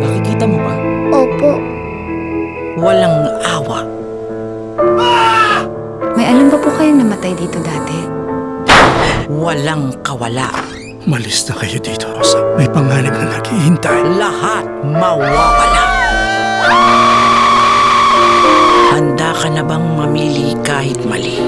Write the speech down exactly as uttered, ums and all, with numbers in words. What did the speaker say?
Nakikita mo ba? Opo. Walang awa. Ah! May alam ba po kayong namatay dito dati? Walang kawala. Malis na kayo dito, Rosa. May panganib na naghihintay. Lahat mawawala. Handa ka na bang mamili kahit mali?